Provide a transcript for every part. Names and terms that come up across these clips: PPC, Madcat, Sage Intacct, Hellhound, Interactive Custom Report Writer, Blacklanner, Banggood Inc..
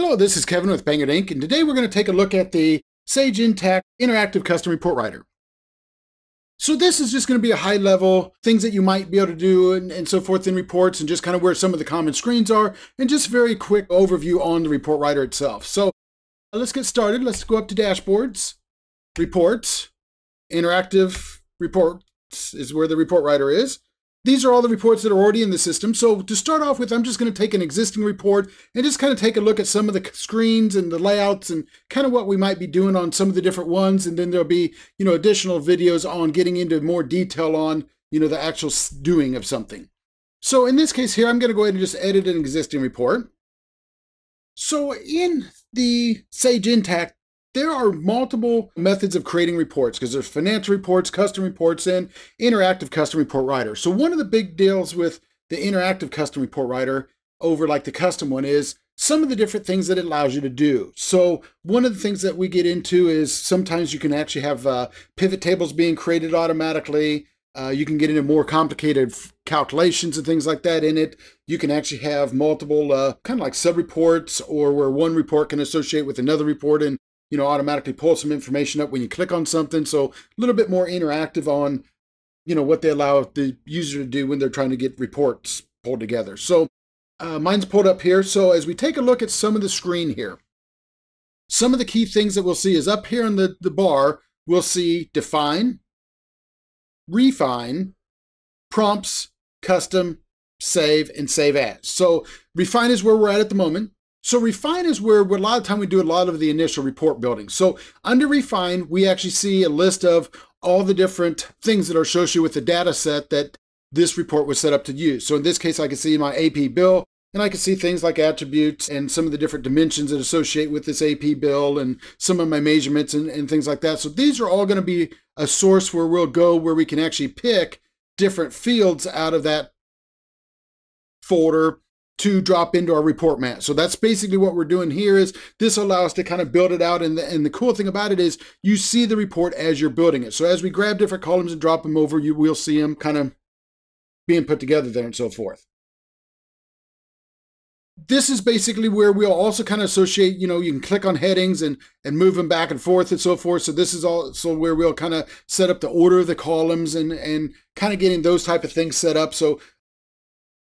Hello, this is Kevin with Banggood Inc. and today we're going to take a look at the Sage Intacct Interactive Custom Report Writer. So this is just going to be a high level, things that you might be able to do and so forth in reports, and just kind of where some of the common screens are, and just very quick overview on the report writer itself. So let's get started. Let's go up to Dashboards, Reports, Interactive Reports is where the report writer is. These are all the reports that are already in the system. So to start off with, I'm just going to take an existing report and just kind of take a look at some of the screens and the layouts and kind of what we might be doing on some of the different ones. And then there'll be, you know, additional videos on getting into more detail on, you know, the actual doing of something. So in this case here, I'm going to go ahead and just edit an existing report. So in the Sage Intacct, there are multiple methods of creating reports because there's financial reports, custom reports, and interactive custom report writer. So one of the big deals with the interactive custom report writer over like the custom one is some of the different things that it allows you to do. So one of the things that we get into is sometimes you can actually have pivot tables being created automatically. You can get into more complicated calculations and things like that in it. You can actually have multiple kind of like sub-reports, or where one report can associate with another report and, you know, automatically pull some information up when you click on something. So a little bit more interactive on, you know, what they allow the user to do when they're trying to get reports pulled together. So mine's pulled up here. So as we take a look at some of the screen here, some of the key things that we'll see is up here in the bar, we'll see define, refine, prompts, custom, save, and save as. So refine is where we're at the moment. So refine is where a lot of time we do a lot of the initial report building. So under refine, we actually see a list of all the different things that are associated with the data set that this report was set up to use. So in this case, I can see my AP bill, and I can see things like attributes and some of the different dimensions that associate with this AP bill and some of my measurements and things like that. So these are all going to be a source where we'll go where we can actually pick different fields out of that folder to drop into our report mat. So that's basically what we're doing here is this allows us to kind of build it out. And the cool thing about it is you see the report as you're building it. So as we grab different columns and drop them over, you will see them kind of being put together there and so forth. This is basically where we'll also kind of associate, you know, you can click on headings and move them back and forth and so forth. So this is also where we'll kind of set up the order of the columns and kind of getting those type of things set up. So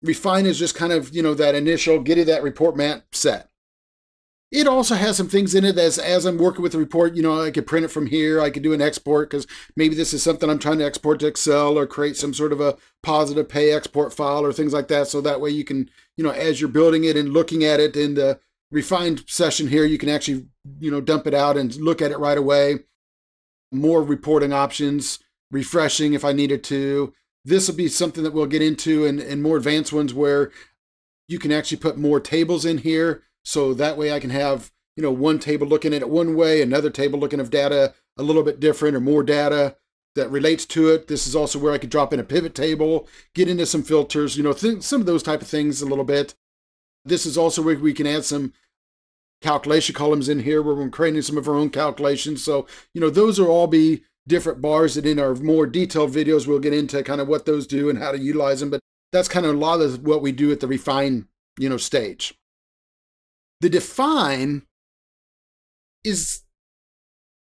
refine is just kind of, you know, that initial getting that report mat set. It also has some things in it as I'm working with the report, you know, I could print it from here. I could do an export because maybe this is something I'm trying to export to Excel or create some sort of a positive pay export file or things like that. So that way you can, you know, as you're building it and looking at it in the refined session here, you can actually, you know, dump it out and look at it right away. More reporting options, refreshing if I needed to. This will be something that we'll get into in more advanced ones where you can actually put more tables in here. So that way I can have, you know, one table looking at it one way, another table looking at data a little bit different or more data that relates to it. This is also where I could drop in a pivot table, get into some filters, you know, some of those type of things a little bit. This is also where we can add some calculation columns in here where we're creating some of our own calculations. So, you know, those will all be different bars that in our more detailed videos, we'll get into kind of what those do and how to utilize them. But that's kind of a lot of what we do at the refine, you know, stage. The define is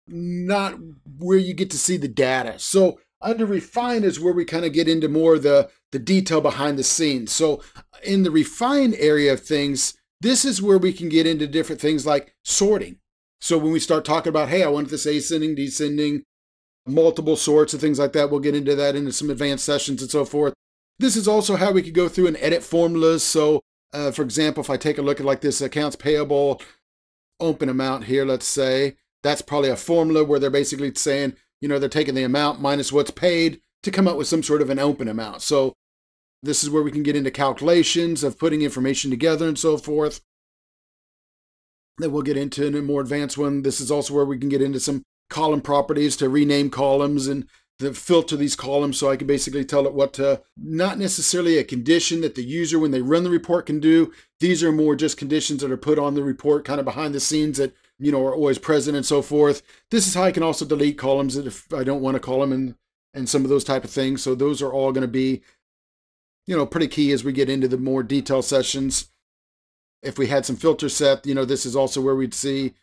not where you get to see the data. So under refine is where we kind of get into more the detail behind the scenes. So in the refine area of things, this is where we can get into different things like sorting. So when we start talking about, hey, I want this ascending, descending, multiple sorts and things like that. We'll get into that in some advanced sessions and so forth. This is also how we could go through and edit formulas. So for example, if I take a look at like this accounts payable open amount here, let's say, that's probably a formula where they're basically saying, you know, they're taking the amount minus what's paid to come up with some sort of an open amount. So this is where we can get into calculations of putting information together and so forth. That we'll get into in a more advanced one. This is also where we can get into some column properties to rename columns and to filter these columns so I can basically tell it what to, not necessarily a condition that the user when they run the report can do. These are more just conditions that are put on the report kind of behind the scenes that, you know, are always present and so forth. This is how I can also delete columns if I don't want a column and some of those type of things. So those are all going to be, you know, pretty key as we get into the more detailed sessions. If we had some filters set, you know, this is also where we'd see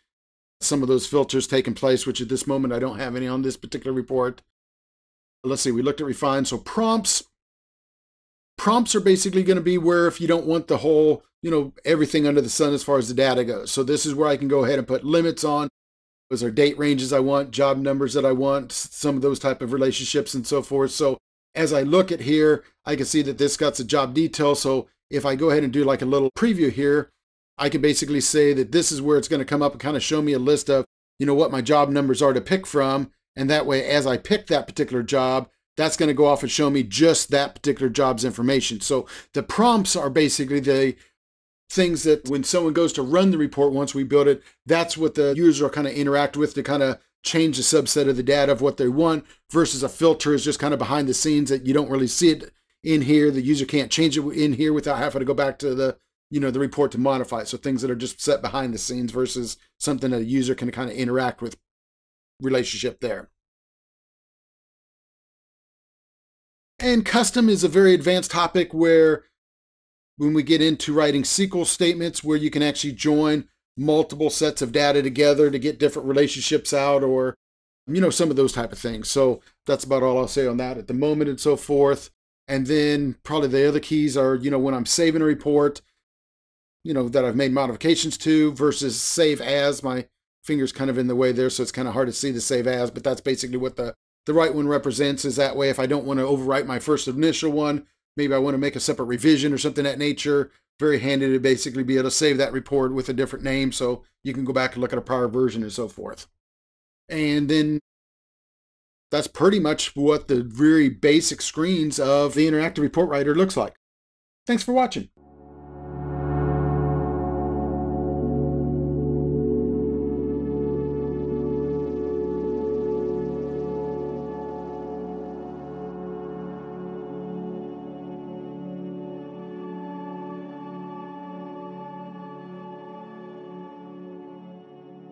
some of those filters taking place, which at this moment I don't have any on this particular report. Let's see, we looked at refine. So prompts. Prompts are basically going to be where if you don't want the whole, you know, everything under the sun as far as the data goes. So this is where I can go ahead and put limits on. Those are date ranges I want, job numbers that I want, some of those type of relationships and so forth. So as I look at here, I can see that this got the job detail. So if I go ahead and do like a little preview here, I can basically say that this is where it's going to come up and kind of show me a list of, you know, what my job numbers are to pick from. And that way, as I pick that particular job, that's going to go off and show me just that particular job's information. So the prompts are basically the things that when someone goes to run the report, once we build it, that's what the user will kind of interact with to kind of change the subset of the data of what they want, versus a filter is just kind of behind the scenes that you don't really see it in here. The user can't change it in here without having to go back to the, you know, the report to modify it. So things that are just set behind the scenes versus something that a user can kind of interact with. Relationship there. And custom is a very advanced topic where when we get into writing SQL statements, where you can actually join multiple sets of data together to get different relationships out, or, you know, some of those type of things. So that's about all I'll say on that at the moment and so forth. And then probably the other keys are, you know, when I'm saving a report, you know, that I've made modifications to, versus save as. My finger's kind of in the way there, so it's kind of hard to see the save as, but that's basically what the right one represents. Is that way if I don't want to overwrite my first initial one, maybe I want to make a separate revision or something of that nature, very handy to basically be able to save that report with a different name so you can go back and look at a prior version and so forth. And then that's pretty much what the very basic screens of the interactive report writer looks like. Thanks for watching.